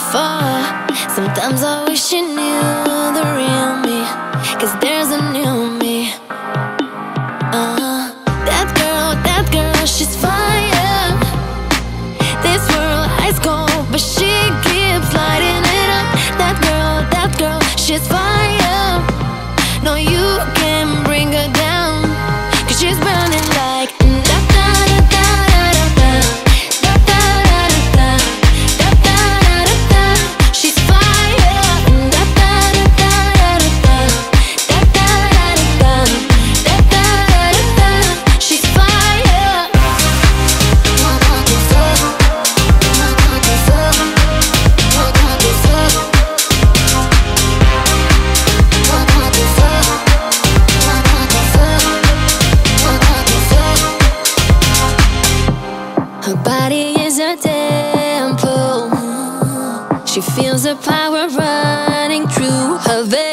before. Sometimes I wish you knew the real me, cause there's a new me. That girl, she's fire. This world ice cold, but she keeps lighting it up. That girl, she's fire. No, you can't bring her down, cause she's burning like temple. She feels the power running through her veins.